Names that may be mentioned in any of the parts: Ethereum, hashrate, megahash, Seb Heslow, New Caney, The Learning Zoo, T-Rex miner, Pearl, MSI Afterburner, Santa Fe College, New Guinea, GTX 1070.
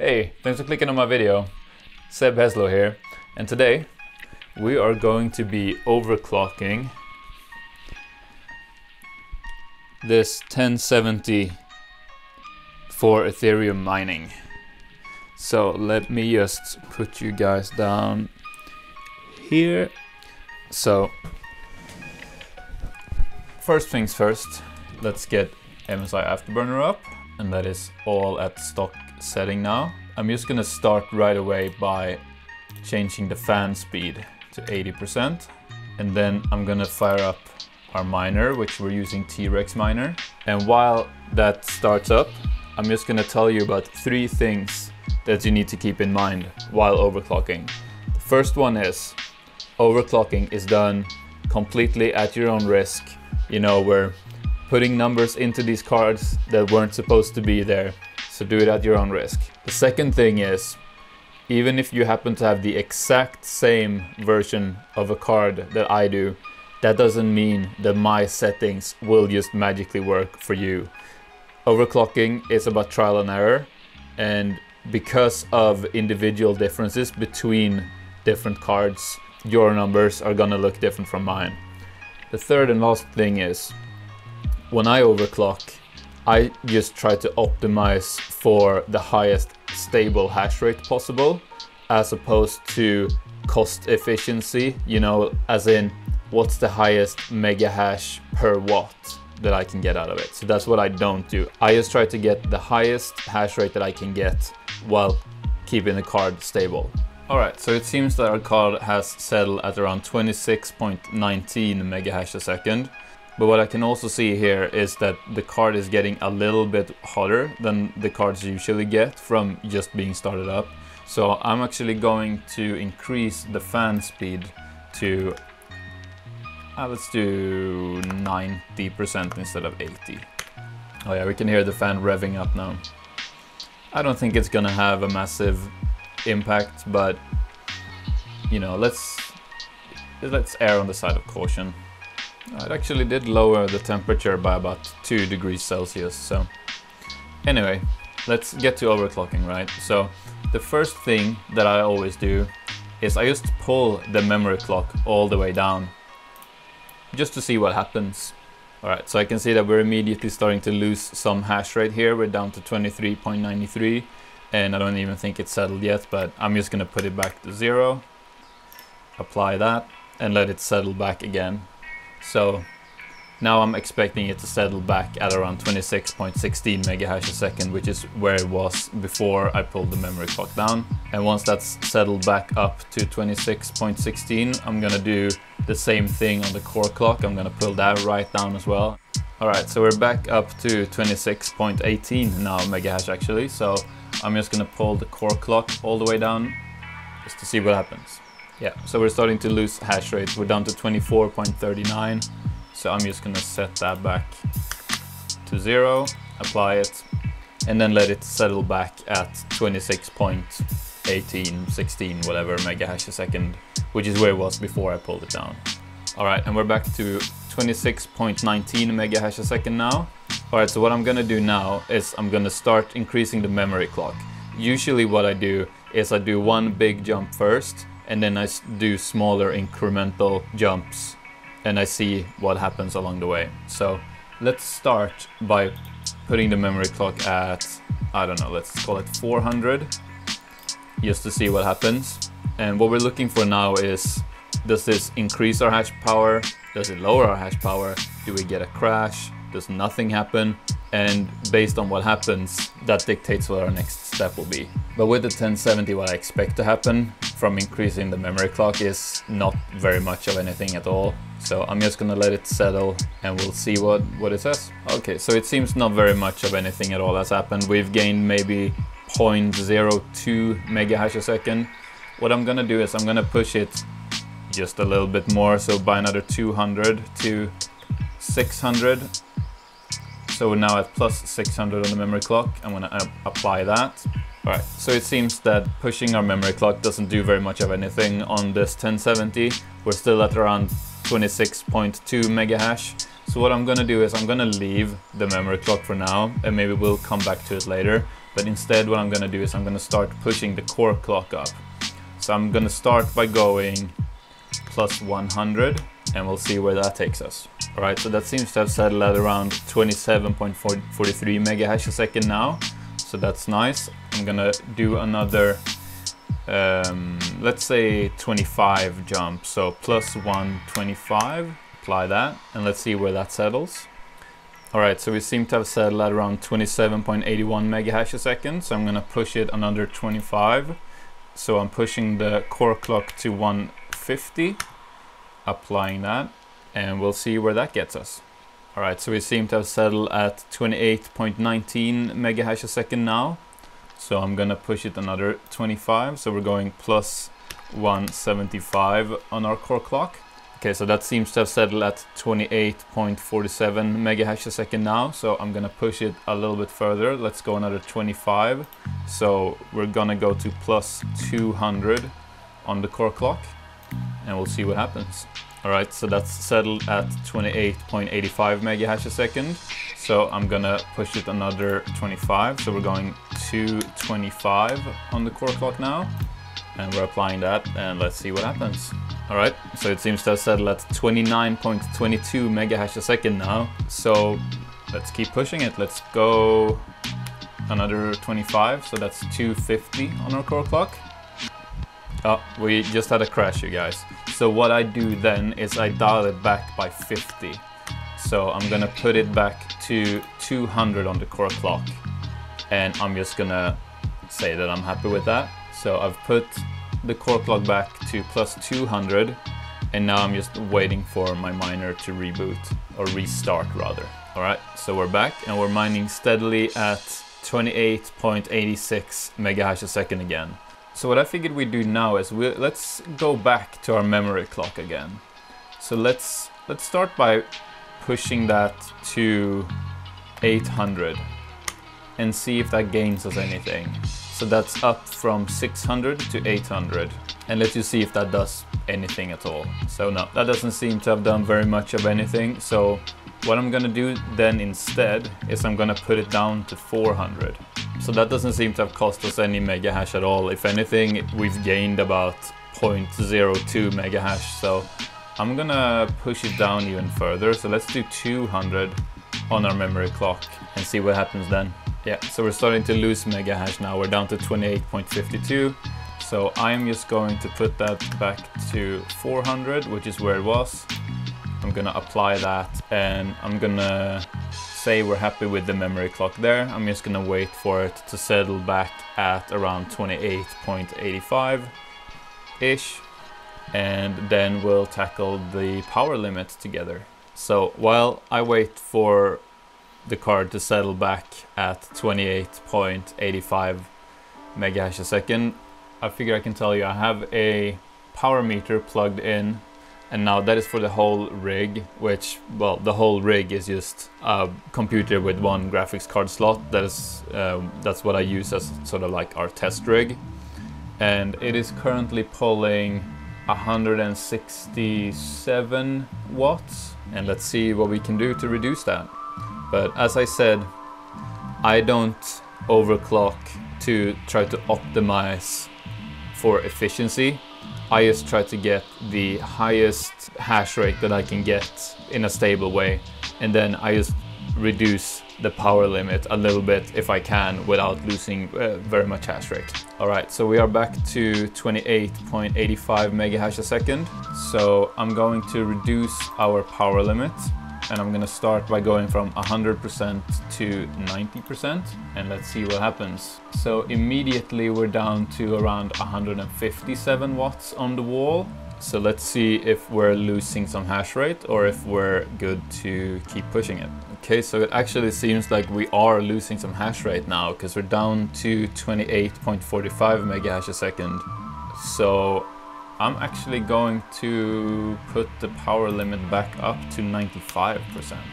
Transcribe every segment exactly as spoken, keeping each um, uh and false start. Hey, thanks for clicking on my video. Seb Heslow here, and today we are going to be overclocking this ten seventy for Ethereum mining. So let me just put you guys down here. So first things first, let's get M S I Afterburner up, and that is all at stock setting now. I'm just gonna start right away by changing the fan speed to eighty percent, and then I'm gonna fire up our miner, which we're using T-Rex miner. And while that starts up, I'm just gonna tell you about three things that you need to keep in mind while overclocking. The first one is overclocking is done completely at your own risk. You know, we're putting numbers into these cards that weren't supposed to be there, so do it at your own risk. The second thing is, even if you happen to have the exact same version of a card that I do, that doesn't mean that my settings will just magically work for you. Overclocking is about trial and error, and because of individual differences between different cards, your numbers are gonna look different from mine. The third and last thing is, when I overclock, I just try to optimize for the highest stable hash rate possible, as opposed to cost efficiency, you know, as in, what's the highest megahash per watt that I can get out of it. So that's what I don't do. I just try to get the highest hash rate that I can get while keeping the card stable. All right, so it seems that our card has settled at around twenty-six point one nine megahash a second. But what I can also see here is that the card is getting a little bit hotter than the cards usually get from just being started up. So I'm actually going to increase the fan speed to, uh, let's do ninety percent instead of eighty. Oh yeah, we can hear the fan revving up now. I don't think it's gonna have a massive impact, but you know, let's, let's err on the side of caution. It actually did lower the temperature by about two degrees Celsius, so anyway, let's get to overclocking, right? So the first thing that I always do is I just pull the memory clock all the way down just to see what happens. All right, so I can see that we're immediately starting to lose some hash rate here. We're down to twenty-three point nine three, and I don't even think it's settled yet, but I'm just gonna put it back to zero, apply that, and let it settle back again. So now I'm expecting it to settle back at around twenty-six point one six megahash a second, which is where it was before I pulled the memory clock down. And once that's settled back up to twenty-six point one six, I'm gonna do the same thing on the core clock. I'm gonna pull that right down as well. All right, so we're back up to twenty-six point one eight now megahash actually. So I'm just gonna pull the core clock all the way down just to see what happens. Yeah, so we're starting to lose hash rates. We're down to twenty-four point three nine. So I'm just gonna set that back to zero, apply it, and then let it settle back at twenty-six point one eight, sixteen, whatever megahash a second, which is where it was before I pulled it down. All right, and we're back to twenty-six point one nine megahash a second now. All right, so what I'm gonna do now is I'm gonna start increasing the memory clock. Usually what I do is I do one big jump first, and then I do smaller incremental jumps and I see what happens along the way. So let's start by putting the memory clock at, I don't know, let's call it four hundred, just to see what happens. And what we're looking for now is, does this increase our hash power? Does it lower our hash power? Do we get a crash? Does nothing happen? And based on what happens, that dictates what our next step will be. But with the ten seventy, what I expect to happen from increasing the memory clock is not very much of anything at all. So I'm just gonna let it settle and we'll see what, what it says. Okay, so it seems not very much of anything at all has happened. We've gained maybe zero point zero two megahash a second. What I'm gonna do is I'm gonna push it just a little bit more, so by another two hundred to six hundred. So we're now at plus six hundred on the memory clock. I'm gonna uh, apply that. All right, so it seems that pushing our memory clock doesn't do very much of anything on this ten seventy. We're still at around twenty-six point two megahash. So what I'm gonna do is I'm gonna leave the memory clock for now, and maybe we'll come back to it later. But instead what I'm going to do is I'm going to start pushing the core clock up. So I'm going to start by going plus one hundred, and we'll see where that takes us. All right, so that seems to have settled at around twenty-seven point four three megahash a second now. So that's nice. I'm going to do another, um, let's say twenty-five jump. So plus one twenty-five, apply that, and let's see where that settles. All right, so we seem to have settled at around twenty-seven point eight one megahash a second. So I'm going to push it another twenty-five. So I'm pushing the core clock to one fifty, applying that, and we'll see where that gets us. All right, so we seem to have settled at twenty-eight point one nine megahash a second now. So I'm going to push it another twenty-five. So we're going plus one seventy-five on our core clock. Okay, so that seems to have settled at twenty-eight point four seven megahash a second now. So I'm gonna push it a little bit further. Let's go another twenty-five. So we're gonna go to plus two hundred on the core clock, and we'll see what happens. All right, so that's settled at twenty-eight point eight five megahash a second. So I'm gonna push it another twenty-five. So we're going two twenty-five on the core clock now, and we're applying that, and let's see what happens. All right, so it seems to have settled at twenty-nine point two two megahash a second now. So let's keep pushing it. Let's go another twenty-five. So that's two fifty on our core clock. Oh, we just had a crash, you guys. So what I do then is I dial it back by fifty. So I'm gonna put it back to two hundred on the core clock. And I'm just gonna say that I'm happy with that. So I've put the core clock back to plus two hundred, and now I'm just waiting for my miner to reboot, or restart rather. All right, so we're back and we're mining steadily at twenty-eight point eight six megahash a second again. So what I figured we do now is we let's go back to our memory clock again. So let's let's start by pushing that to eight hundred and see if that gains us anything. So that's up from six hundred to eight hundred, and let's just see if that does anything at all. So no, that doesn't seem to have done very much of anything. So what I'm gonna do then instead is I'm gonna put it down to four hundred. So that doesn't seem to have cost us any mega hash at all. If anything, we've gained about zero point zero two mega hash. So I'm gonna push it down even further. So let's do two hundred on our memory clock and see what happens then. Yeah, so we're starting to lose mega hash now. We're down to twenty-eight point five two. So I'm just going to put that back to four hundred, which is where it was. I'm gonna apply that, and I'm gonna say we're happy with the memory clock there. I'm just gonna wait for it to settle back at around twenty-eight point eight five-ish. And then we'll tackle the power limit together. So while I wait for the card to settle back at twenty-eight point eight five megahash a second, I figure I can tell you I have a power meter plugged in, and now that is for the whole rig, which, well, the whole rig is just a computer with one graphics card slot. That is, uh, that's what I use as sort of like our test rig, and it is currently pulling one hundred sixty-seven watts, and let's see what we can do to reduce that. But as I said, I don't overclock to try to optimize for efficiency. I just try to get the highest hash rate that I can get in a stable way. And then I just reduce the power limit a little bit if I can without losing uh, very much hash rate. All right, so we are back to twenty-eight point eight five megahash a second. So I'm going to reduce our power limit. And I'm gonna start by going from one hundred percent to ninety percent, and let's see what happens. So immediately we're down to around one hundred fifty-seven watts on the wall. So let's see if we're losing some hash rate or if we're good to keep pushing it. Okay, so it actually seems like we are losing some hash rate now, because we're down to twenty-eight point four five megahash a second. So I'm actually going to put the power limit back up to ninety-five percent.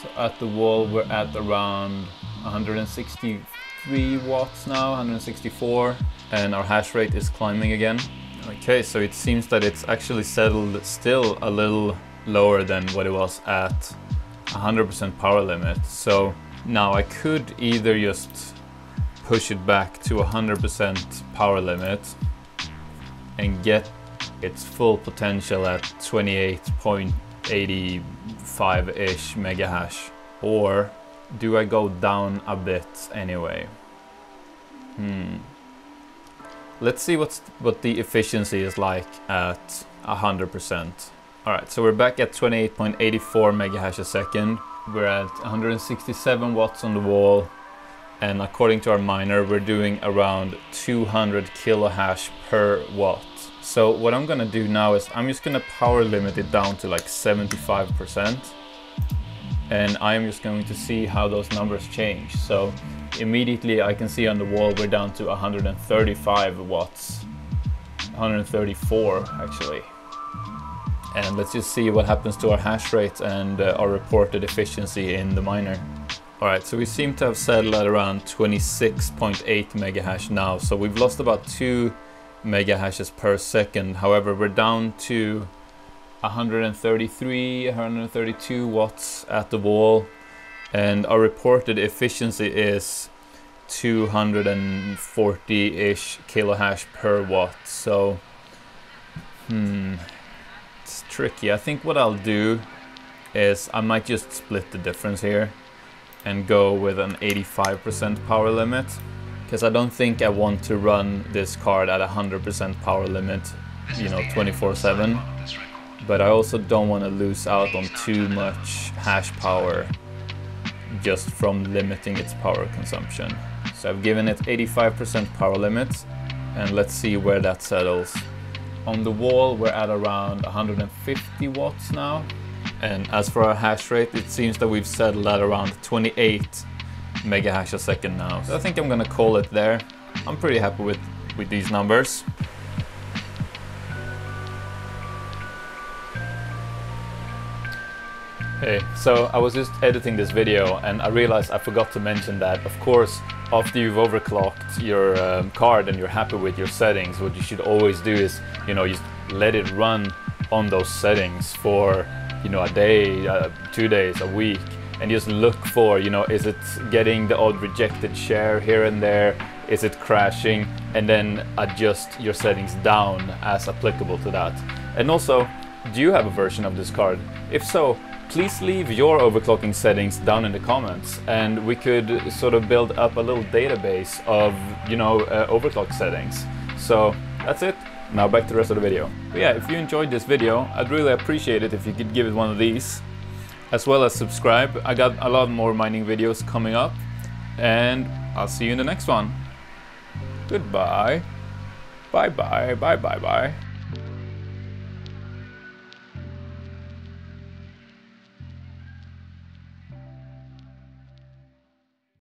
So at the wall, we're at around one hundred sixty-three watts now, one hundred sixty-four, and our hash rate is climbing again. Okay, so it seems that it's actually settled still a little lower than what it was at one hundred percent power limit. So now I could either just push it back to one hundred percent power limit and get its full potential at twenty-eight point eight five-ish megahash? Or do I go down a bit anyway? Hmm. Let's see what's, what the efficiency is like at one hundred percent. All right, so we're back at twenty-eight point eight four megahash a second. We're at one hundred sixty-seven watts on the wall. And according to our miner, we're doing around two hundred kilohash per watt. So what I'm gonna do now is I'm just gonna power limit it down to like seventy-five percent. And I'm just going to see how those numbers change. So immediately I can see on the wall we're down to one hundred thirty-five watts, one hundred thirty-four actually. And let's just see what happens to our hash rate and uh, our reported efficiency in the miner. All right, so we seem to have settled at around twenty-six point eight megahash now. So we've lost about two megahashes per second. However, we're down to one hundred thirty-three, one hundred thirty-two watts at the wall, and our reported efficiency is two hundred forty-ish kilohash per watt. So, hmm, it's tricky. I think what I'll do is I might just split the difference here and go with an eighty-five percent power limit, because I don't think I want to run this card at one hundred percent power limit, you know, twenty-four seven. But I also don't want to lose out on too much hash power just from limiting its power consumption. So I've given it eighty-five percent power limit, and let's see where that settles. On the wall, we're at around one hundred fifty watts now. And as for our hash rate, it seems that we've settled at around twenty-eight megahash a second now. So I think I'm gonna call it there. I'm pretty happy with, with these numbers. Hey, so I was just editing this video and I realized I forgot to mention that, of course, after you've overclocked your um, card and you're happy with your settings, what you should always do is, you know, just let it run on those settings for, you know, a day, uh, two days, a week, and just look for, you know, is it getting the odd rejected share here and there? Is it crashing? And then adjust your settings down as applicable to that. And also, do you have a version of this card? If so, please leave your overclocking settings down in the comments, and we could sort of build up a little database of, you know, uh, overclock settings. So that's it. Now back to the rest of the video. But yeah, if you enjoyed this video, I'd really appreciate it if you could give it one of these, as well as subscribe. I got a lot more mining videos coming up, and I'll see you in the next one. Goodbye. Bye bye, bye bye bye.